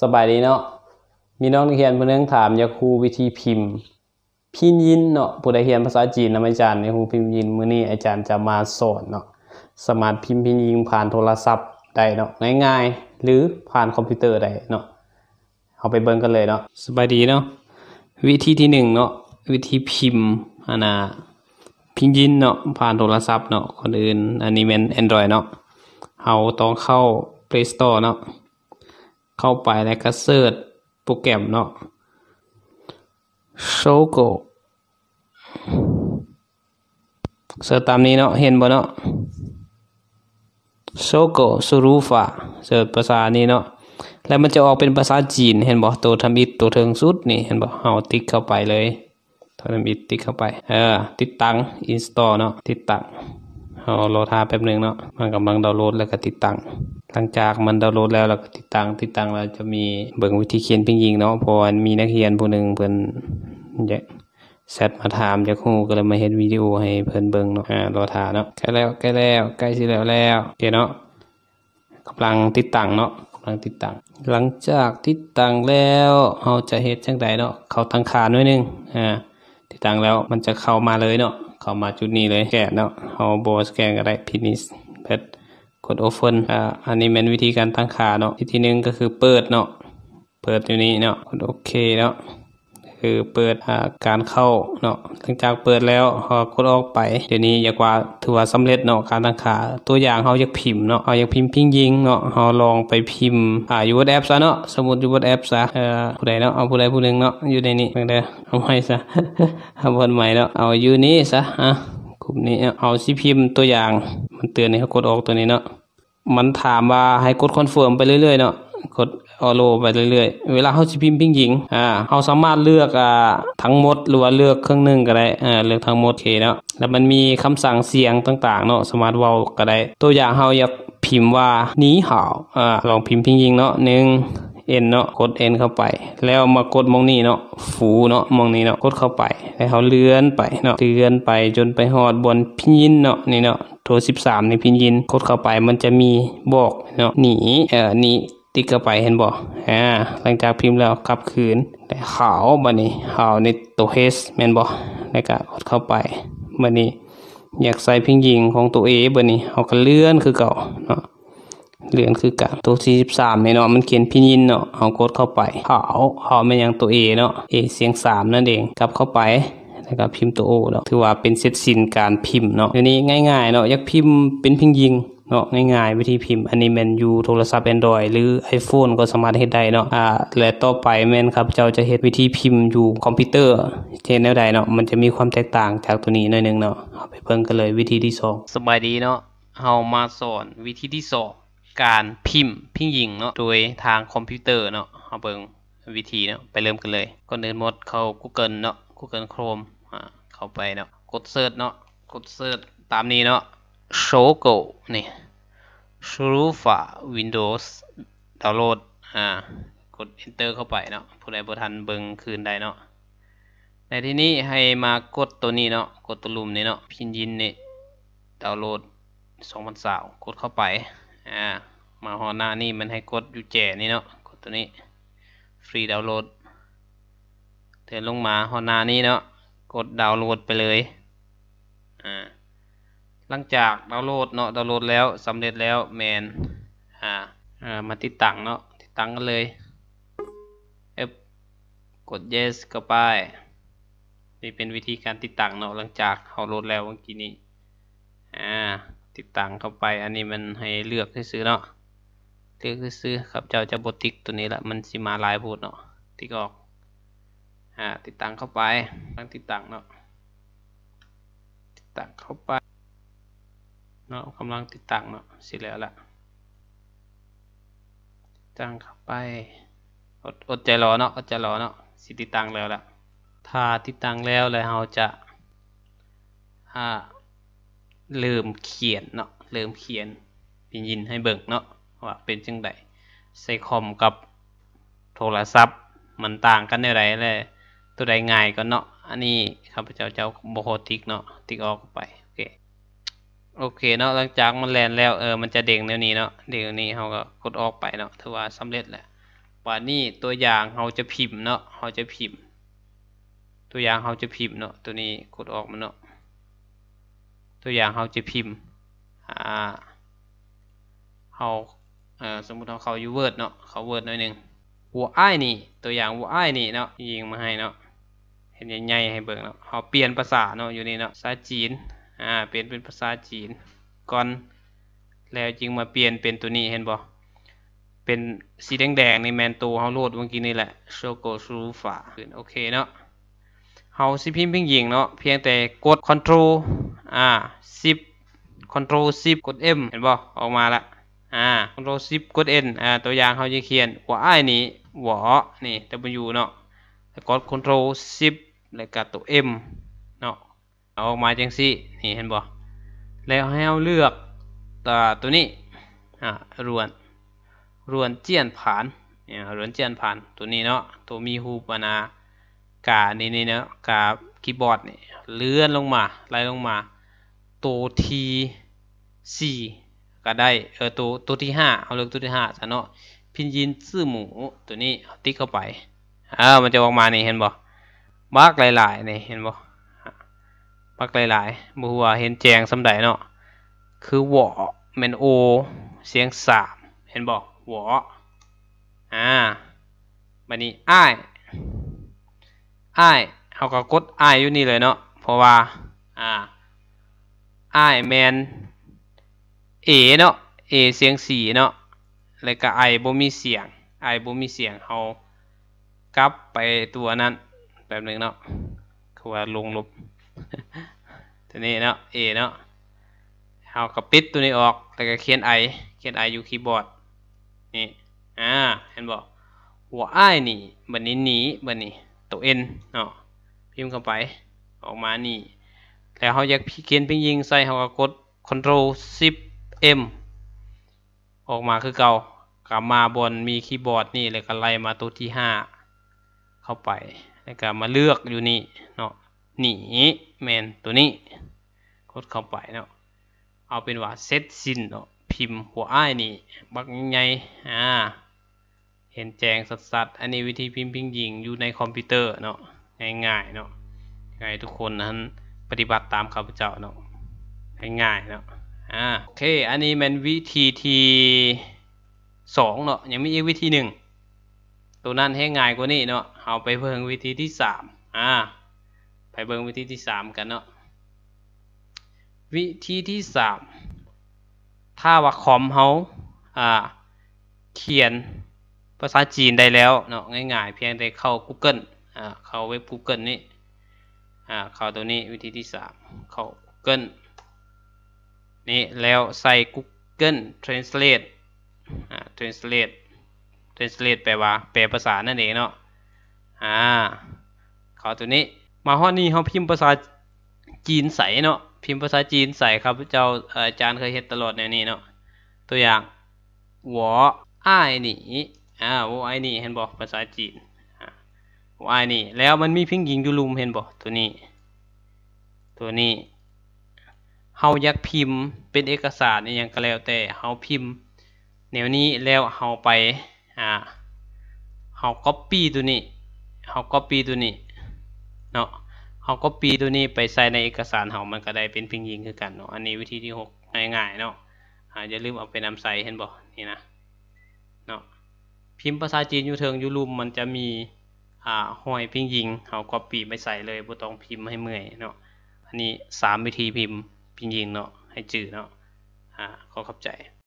สบายดีเนาะมีน้องนักเรียนเพื่อนถามยาคูวิธีพิมพ์พินยินเนาะผู้ใดเรียนภาษาจีนนะอาจารย์ในครูพิมพ์ยินมื้อนี้อาจารย์จะมาสอนเนาะสามารถพิมพ์พินยินผ่านโทรศัพท์ได้เนาะง่ายๆหรือผ่านคอมพิวเตอร์ได้เนาะเอาไปเบิ่งกันเลยเนาะสบายดีเนาะวิธีที่1เนาะวิธีพิมพ์พิมพ์ยินเนาะผ่านโทรศัพท์เนาะคนอื่นอันนี้เป็น Android เนาะเอาต้องเข้า Play Store เนาะเข้าไปแล้วก็เสิร์ชโปรแกรมเนาะโซโกเสิร์ชตามนี้เนาะเห็นบ่เนาะโซโกซูรูฟะเสิร์ชภาษานี้เนาะแล้วมันจะออกเป็นภาษาจีนเห็นบ่ตัวทำอิดตัวเทิงสุดนี่เห็นบ่เอาติ๊กเข้าไปเลยตัวทำอิดติ๊กเข้าไปติดตั้งอินสตอลเนาะติดตั้งเอารอท่าแป๊บนึงเนาะมันกำลังดาวน์โหลดแล้วก็ติดตั้งหลังจากมันดาวน์โหลดแล้วเราก็ติดตั้งเราจะมีเบิ่งวิธีเขียนพิมพ์ยินเนาะพอมีนักเรียนผู้หนึ่งเพิ่นอยากแชทมาถามอยากฮู้ก็เลยมาเฮ็ดวิดีโอให้เพิ่นเบิ่งเนาะรอท่าเนาะใกล้แล้วใกล้สิแล้วโอเคเนาะกำลังติดตั้งเนาะกำลังติดตั้งหลังจากติดตั้งแล้วเราจะเฮ็ดจังไดเนาะเข้าทางขาหน่อยนึงติดตั้งแล้วมันจะเข้ามาเลยเนาะเข้ามาจุดนี้เลยแกะเนาะเอาโบสแกนก็ได้พินิสเพิดกด Open อันนี้เป็นวิธีการตั้งค่าเนาะวิธีนึงก็คือเปิดเนาะเปิดอยู่นี้เนาะกดโอเคเนาะคือเปิดการเข้าเนาะหลังจากเปิดแล้วเขากดออกไปเดี๋ยวนี้อย่ากว่าถือว่าสำเร็จเนาะการตั้งค่าตัวอย่างเขาอยากพิมพ์เนาะเขาอยากพิมพ์พิงยิงเนาะเขาลองไปพิมพ์อยู่บนแอปซะเนาะสมมติอยู่บนแอปซะผู้ใดเนาะเอาผู้ใดผู้หนึ่งเนาะอยู่ในนี้เพิ่งได้เอาไว้ซะเอาบนใหม่เนาะเอาอยู่นี้ซะกลุ่มนี้เอาสิพิมพ์ตัวอย่างมันเตือนให้เขากดออกตัวนี้เนาะมันถามว่าให้กดคอนเฟิร์มไปเรื่อยๆเนาะกดออโลไปเรื่อยๆเวลาเขาสิพิมพ์พิงยิงเขาสามารถเลือกทั้งหมดหรือว่าเลือกเครื่องนึงก็ได้เลือกทั้งหมดโอเคเนาะแล้วมันมีคำสั่งเสียงต่างๆเนาะสามารถเว้าก็ได้ตัวอย่างเขาอยากพิมพ์ว่านี้ห่าวลองพิมพ์พิงยิงเนาะ1 N เนาะกด N เข้าไปแล้วมากดมองนี้เนาะฟูเนาะมองนี้เนาะกดเข้าไปแล้วเขาเลื่อนไปเนาะเลื่อนไปจนไปหอดบนพินยินเนาะนี่เนาะตัว13ในพินยินกดเข้าไปมันจะมีบอกเนาะหนีนี่ติ๊กเข้าไปเห็นบ่หลังจากพิมพ์แล้วกลับคืนได้ขาวบัดนี้ขาวในตัว H แม่นบ่แล้วก็กดเข้าไปบัดนี้อยากใส่พิงยิงของตัว A บัดนี้เฮาก็เลื่อนคือเก่าเนาะเลื่อนคือกันตัว43นี่เนาะมันเขียนพินยินเนาะเฮากดเข้าไปขาวมันยังตัว A เนาะ A เสียง3นั่นเองกลับเข้าไปแล้วก็พิมพ์ตัว O เนาะถือว่าเป็นเสร็จสิ้นการพิมพ์เนาะเดี๋ยวนี้ง่ายๆเนาะอยากพิมพ์เป็นพิงยิงเนาะง่ายๆวิธีพิมพ์อันนี้แมนยูโทรศัพท์ Android หรือ iPhone ก็สามารถเฮ็ดได้เนาะและต่อไปแมนครับเจ้าจะเฮ็ดวิธีพิมพ์อยู่คอมพิวเตอร์เช่นแนวใดเนาะมันจะมีความแตกต่างจากตัวนี้หน่อยนึงเนาะเอาไปเบิ่งกันเลยวิธีที่2สบายดีเนาะเฮามาสอนวิธีที่2การพิมพ์พิงยิงเนาะโดยทางคอมพิวเตอร์เนาะเอาเบิ่งวิธีเนาะไปเริ่มกันเลยก่อนอื่นหมดเข้า Google เนาะ Google Chrome เข้าไปเนาะกดเสิร์ชเนาะกดเสิร์ชตามนี้เนาะโชโกนี่ซูรูฟะ Windows ดาวน์โหลดกด Enter เข้าไปเนาะผู้ใดบ่ทันเบิ่งคืนได้เนาะในที่นี้ให้มากดตัวนี้เนาะกดตัวลุ่มนี้เนาะพินยินนี่ดาวน์โหลด2020กดเข้าไปมาหอหน้านี่มันให้กดอยู่แจ่นี่เนาะกดตัวนี้ฟรีดาวน์โหลดเดินลงมาหอหน้านี้เนาะกดดาวน์โหลดไปเลยหลังจากดาวน์โหลดเนาะดาวน์โหลดแล้วสำเร็จแล้วแมนมาติดตั้งเนาะติดตั้งกันเลยกด yes เข้าไปนี่เป็นวิธีการติดตั้งเนาะหลังจากเขาโหลดแล้วเมื่อกี้นี้ติดตั้งเข้าไปอันนี้มันให้เลือกซื้อเนาะเลือกซื้อครับเจ้าจะบดติ๊กตัวนี้ละมันสิมาลายพูดเนาะติ๊กออกติดตั้งเข้าไปตั้งติดตั้งเนาะติดตั้งเข้าไปเนาะกำลังติดตั้งเนาะเสร็จแล้วล่ะตั้งเข้าไปอดใจรอเนาะอดใจรอเนาะสิติดตั้งแล้วล่ะถ้าติดตั้งแล้วเลยเราจะเริ่มเขียนเนาะเริ่มเขียนพิมพ์ยินให้เบิ่งเนาะว่าเป็นจังไดใส่คอมกับโทรศัพท์มันต่างกันแนวใดเลยตัวใดง่ายก็เนาะอันนี้ข้าพเจ้าบ่ขอติ๊กเนาะติ๊กออกไปโอเคเนาะหลังจากมันแลนแล้วมันจะเด้งแนวนี้เนาะเด้งนี้เราก็กดออกไปเนาะถือว่าสำเร็จแหละ ว่านี่ตัวอย่างเราจะพิมพ์เนาะเราจะพิมพ์ตัวอย่างเราจะพิมพ์เนาะตัวนี้กดออกมาเนาะตัวอย่างเราจะพิมพ์เราสมมติเราเขายูเวิร์ดเนาะเขาเวิร์ดหน่อยหนึ่งหัวอ้ายนี่ตัวอย่างหัวอ้ายนี่เนาะยิงมาให้เนาะเห็นใหญ่ๆให้เบิ่งเนาะเขาเปลี่ยนภาษาเนาะอยู่นี่เนาะภาษาจีนเป็นภาษาจีนก่อนแล้วจึงมาเปลี่ยนเป็นตัวนี้เห็นบ่เป็นสีแดงๆในแมนโตเขาโหลดเมื่อกี้นี่แหละโชโกซูฝาโอเคเนาะเขาสิพิมพ์เพียงยิงเนาะเพียงแต่กด Ctrl 10 Ctrl 10 กด M เห็นบ่ออกมาละCtrl 10 กด N ตัวอย่างเขาจะเขียนหัวอ้ายนี่หัวนี่ W เนาะกด Ctrl 10 แล้วก็ตัว M เนาะออกมาจังสินี่เห็นบ่แล้วให้เราเลือกตัวนี้รวนเจียนผ่านเนี่ยรวนเจียนผ่านตัวนี้เนาะตัวมีฮูปนากานี่เนาะกาคีย์บอร์ดนี่เลื่อนลงมาไล่ลงมาตัวที่สี่ก็ได้ตัวที่ห้าเอาเลือกตัวที่ห้าซะเนาะพินยินซื่อหมูตัวนี้ติ๊กเข้าไปมันจะออกมานี่เห็นบ่มาร์กหลายๆนี่เห็นบ่มาร์กหลายๆบ่ฮู้ว่าเห็นแจงสำใดเนาะคือวอแมนโอเสียงสามเห็นบอกวอบัดนี้อ้ายเขาก็กดอ้ายอยู่นี่เลยเนาะเพราะว่าอ้ายแมนเอเนาะเอเสียงสี่เนาะแล้วก็ไอบ่มีเสียงเขากลับไปตัวนั้นแบบนึงเนาะคือว่าลงลบตัวนี้เนาะเอเนาะเอากระปิดตัวนี้ออกแต่ก็เขียนไออยู่คีย์บอร์ดนี่เห็นบอกหัวไอนี่บันนี้บันนี้ตัวเอ็นเนาะพิมพ์เข้าไปออกมานี่แล้วเขาอยากเขียนเพียงยิงใส่เขาก็กด Ctrl 10 M ออกมาคือเก่ากลับมาบนมีคีย์บอร์ดนี่แล้วก็ไล่มาตัวที่ห้าเข้าไปแล้วก็มาเลือกอยู่นี่เนาะหนีแมนตัวนี้กดเข้าไปเนาะเอาเป็นว่าเซตซินเนาะพิมพ์หัวอ้ายนี่บักใหญ่เห็นแจงสัดอันนี้วิธีพิมพ์ยิงอยู่ในคอมพิวเตอร์เนาะง่ายๆเนาะง่ายทุกคนนั้นปฏิบัติตามข้าพเจ้าเนาะง่ายๆเนาะโอเคอันนี้เป็นวิธีที่2เนาะยังมีอีกวิธีหนึ่งตัวนั้นให้ง่ายกว่านี้เนาะเอาไปเพิ่งวิธีที่3ไปเบิ่งวิธีที่3กันเนาะวิธีที่3ถ้าว่าคอมเขาเขียนภาษาจีนได้แล้วเนาะง่ายๆเพียงแต่เข้า Google เข้าเว็บ Google นี่เข้าตัวนี้วิธีที่3เข้า Google นี่แล้วใส่ Google Translate Translate แปลว่าแปลภาษานั่นเองเนาะเข้าตัวนี้มาห้อนี้เขาพิมพ์ภาษาจีนใส่เนาะพิมพ์ภาษาจีนใส่ครับเจ้าอาจารย์เคยเห็นตลอดในนี้เนาะตัวอย่างวออ้ายนี่วออ้ายนี่เห็นบอกภาษาจีนวออ้ายนี่แล้วมันมีพิงยิงอยู่ลุมเห็นบอกตัวนี้เฮาอยากพิมพ์เป็นเอกสารอย่างก็แล้วแต่เฮาพิมพ์แนวนี้แล้วเฮาไปเฮา copy ตัวนี้เนาะเขาก็ปีตัวนี้ไปใส่ในเอกสารเขามันก็ได้เป็นพิงยิงคือกันเนาะอันนี้วิธีที่6ง่ายๆเนาะอย่าลืมเอาไปนำใส่เห็นบอกนี่นะเนาะพิมพ์ภาษาจีนอยู่เทิงอยู่ลุมมันจะมีห้อยพิงยิงเขาก็ปีไปใส่เลยบ่ต้องพิมพ์ให้เมื่อยเนาะอันนี้3วิธีพิมพ์พิงยิงเนาะให้จืดเนาะขอขอบใจ